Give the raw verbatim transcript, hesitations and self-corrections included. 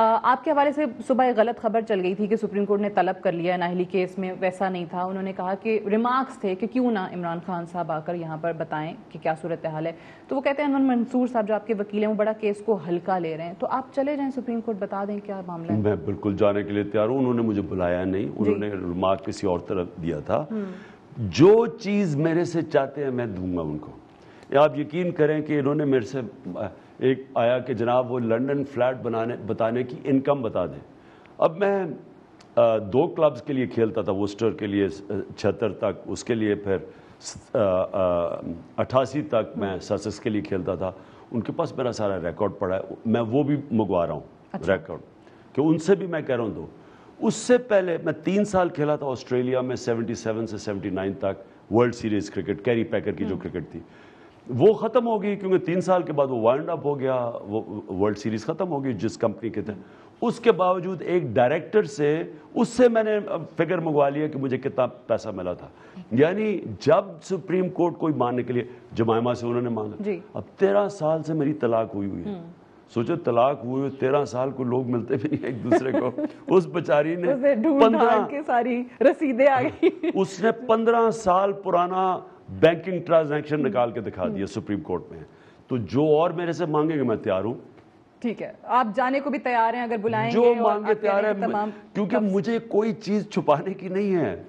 आपके हवाले से सुबह गलत खबर चल गई थी कि सुप्रीम कोर्ट ने तलब कर लिया, नाहली केस में वैसा नहीं था। उन्होंने कहा कि रिमार्क्स थे कि क्यों ना इमरान खान साहब आकर यहाँ पर बताएं कि क्या सूरत हाल है। तो वो कहते हैं अनवर मंसूर साहब जो आपके वकील हैं वो बड़ा केस को हल्का ले रहे हैं, तो आप चले जाएं सुप्रीम कोर्ट, बता दें क्या मामला है। मैं बिल्कुल जाने के लिए तैयार हूँ। उन्होंने मुझे बुलाया नहीं, उन्होंने रिमार्क किसी और तरफ दिया था। जो चीज़ मेरे से चाहते हैं मैं दूंगा उनको। आप यकीन करें कि इन्होंने मेरे से एक आया कि जनाब वो लंदन फ्लैट बनाने बताने की इनकम बता दें। अब मैं आ, दो क्लब्स के लिए खेलता था, वोस्टर के लिए छिहत्तर तक, उसके लिए फिर अट्ठासी तक मैं ससेक्स के लिए खेलता था। उनके पास मेरा सारा रिकॉर्ड पड़ा है, मैं वो भी मंगवा रहा हूँ। अच्छा। रिकॉर्ड कि उनसे भी मैं कह रहा हूँ दो। उससे पहले मैं तीन साल खेला था ऑस्ट्रेलिया में सतहत्तर से उन्यासी तक world series cricket, Kerry Packer की जो क्रिकेट थी वो ख़त्म हो गई क्योंकि तीन साल के बाद वो वाइंड अप हो गया, वो वर्ल्ड सीरीज़ ख़त्म हो गई जिस कंपनी के थे। उसके बावजूद एक डायरेक्टर से उससे मैंने फिगर मंगवा लिया कि मुझे कितना पैसा मिला था। यानी जब सुप्रीम कोर्ट कोई मानने के लिए जमायमा से उन्होंने मांगा। अब तेरह साल से मेरी तलाक हुई हुई है, सोचो तलाक हुए तेरह साल को, लोग मिलते भी नहीं एक दूसरे को। उस बेचारी ने पंद्रह के सारी रसीदें आ गई। उसने पंद्रह साल पुराना बैंकिंग ट्रांजैक्शन निकाल के दिखा दिया सुप्रीम कोर्ट में। तो जो और मेरे से मांगेंगे मैं तैयार हूँ। ठीक है, आप जाने को भी तैयार हैं अगर बुलाएंगे, जो मांगे तैयार है, क्योंकि मुझे कोई चीज छुपाने की नहीं है।